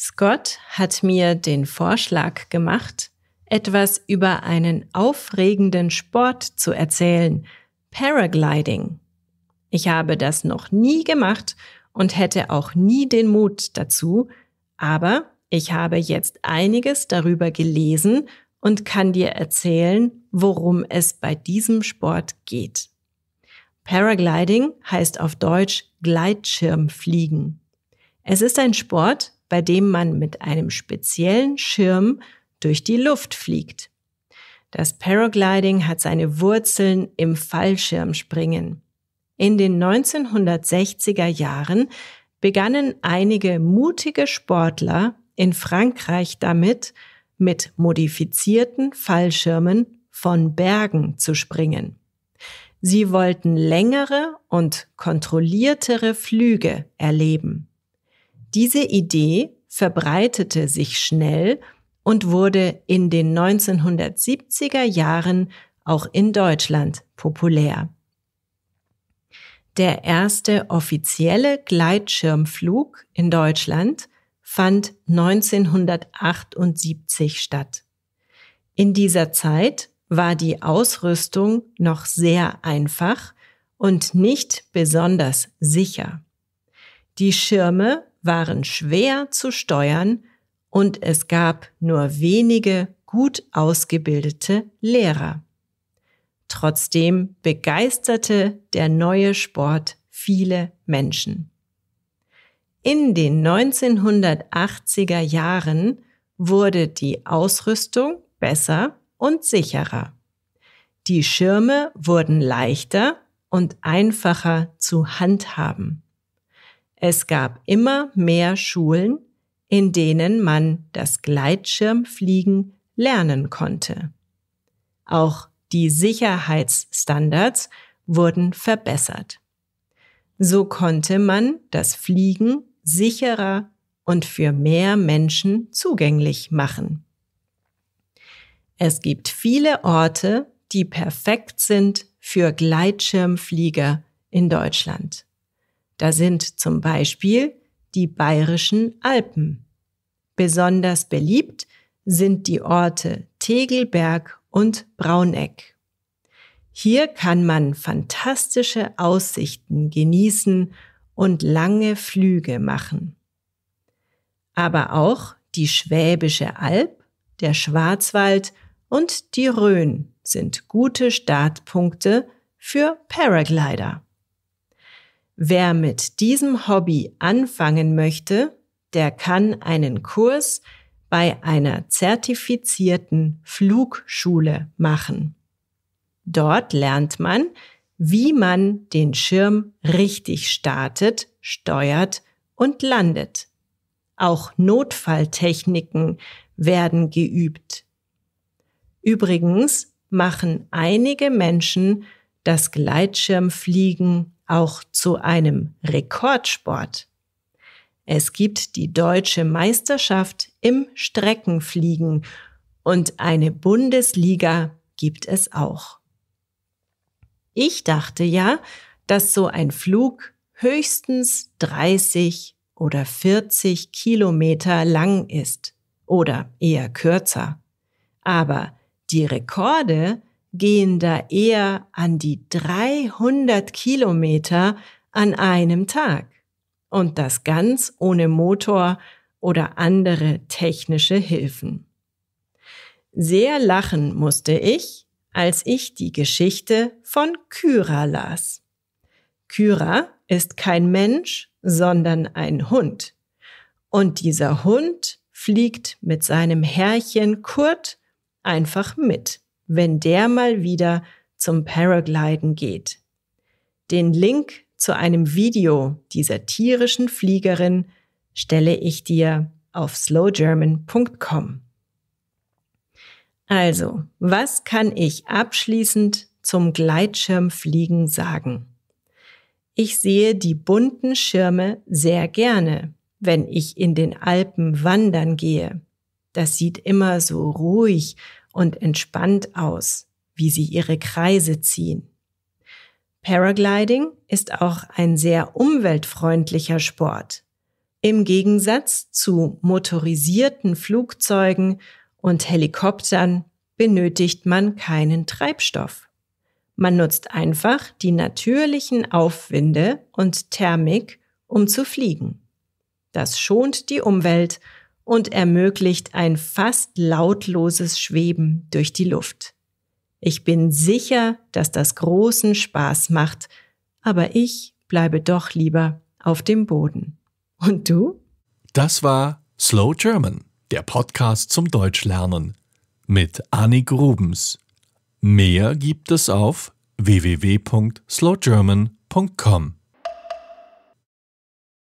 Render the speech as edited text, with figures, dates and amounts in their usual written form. Scott hat mir den Vorschlag gemacht, etwas über einen aufregenden Sport zu erzählen, Paragliding. Ich habe das noch nie gemacht und hätte auch nie den Mut dazu, aber ich habe jetzt einiges darüber gelesen und kann dir erzählen, worum es bei diesem Sport geht. Paragliding heißt auf Deutsch Gleitschirmfliegen. Es ist ein Sport, bei dem man mit einem speziellen Schirm durch die Luft fliegt. Das Paragliding hat seine Wurzeln im Fallschirmspringen. In den 1960er Jahren begannen einige mutige Sportler in Frankreich damit, mit modifizierten Fallschirmen von Bergen zu springen. Sie wollten längere und kontrolliertere Flüge erleben. Diese Idee verbreitete sich schnell und wurde in den 1970er Jahren auch in Deutschland populär. Der erste offizielle Gleitschirmflug in Deutschland fand 1978 statt. In dieser Zeit war die Ausrüstung noch sehr einfach und nicht besonders sicher. Die Schirme waren schwer zu steuern und es gab nur wenige gut ausgebildete Lehrer. Trotzdem begeisterte der neue Sport viele Menschen. In den 1980er Jahren wurde die Ausrüstung besser und sicherer. Die Schirme wurden leichter und einfacher zu handhaben. Es gab immer mehr Schulen, in denen man das Gleitschirmfliegen lernen konnte. Auch die Sicherheitsstandards wurden verbessert. So konnte man das Fliegen sicherer und für mehr Menschen zugänglich machen. Es gibt viele Orte, die perfekt sind für Gleitschirmflieger in Deutschland. Da sind zum Beispiel die Bayerischen Alpen. Besonders beliebt sind die Orte Tegelberg und Brauneck. Hier kann man fantastische Aussichten genießen und lange Flüge machen. Aber auch die Schwäbische Alb, der Schwarzwald und die Rhön sind gute Startpunkte für Paraglider. Wer mit diesem Hobby anfangen möchte, der kann einen Kurs bei einer zertifizierten Flugschule machen. Dort lernt man, wie man den Schirm richtig startet, steuert und landet. Auch Notfalltechniken werden geübt. Übrigens machen einige Menschen das Gleitschirmfliegen auch zu einem Rekordsport. Es gibt die deutsche Meisterschaft im Streckenfliegen und eine Bundesliga gibt es auch. Ich dachte ja, dass so ein Flug höchstens 30 oder 40 Kilometer lang ist oder eher kürzer. Aber die Rekorde gehen da eher an die 300 Kilometer an einem Tag. Und das ganz ohne Motor oder andere technische Hilfen. Sehr lachen musste ich, als ich die Geschichte von Kyra las. Kyra ist kein Mensch, sondern ein Hund. Und dieser Hund fliegt mit seinem Herrchen Kurt einfach mit, wenn der mal wieder zum Paragliden geht. Den Link zu einem Video dieser tierischen Fliegerin stelle ich dir auf slowgerman.com. Also, was kann ich abschließend zum Gleitschirmfliegen sagen? Ich sehe die bunten Schirme sehr gerne, wenn ich in den Alpen wandern gehe. Das sieht immer so ruhig und entspannt aus, wie sie ihre Kreise ziehen. Paragliding ist auch ein sehr umweltfreundlicher Sport. Im Gegensatz zu motorisierten Flugzeugen und Helikoptern benötigt man keinen Treibstoff. Man nutzt einfach die natürlichen Aufwinde und Thermik, um zu fliegen. Das schont die Umwelt und ermöglicht ein fast lautloses Schweben durch die Luft. Ich bin sicher, dass das großen Spaß macht, aber ich bleibe doch lieber auf dem Boden. Und du? Das war Slow German, der Podcast zum Deutschlernen mit Annik Rubens. Mehr gibt es auf www.slowgerman.com.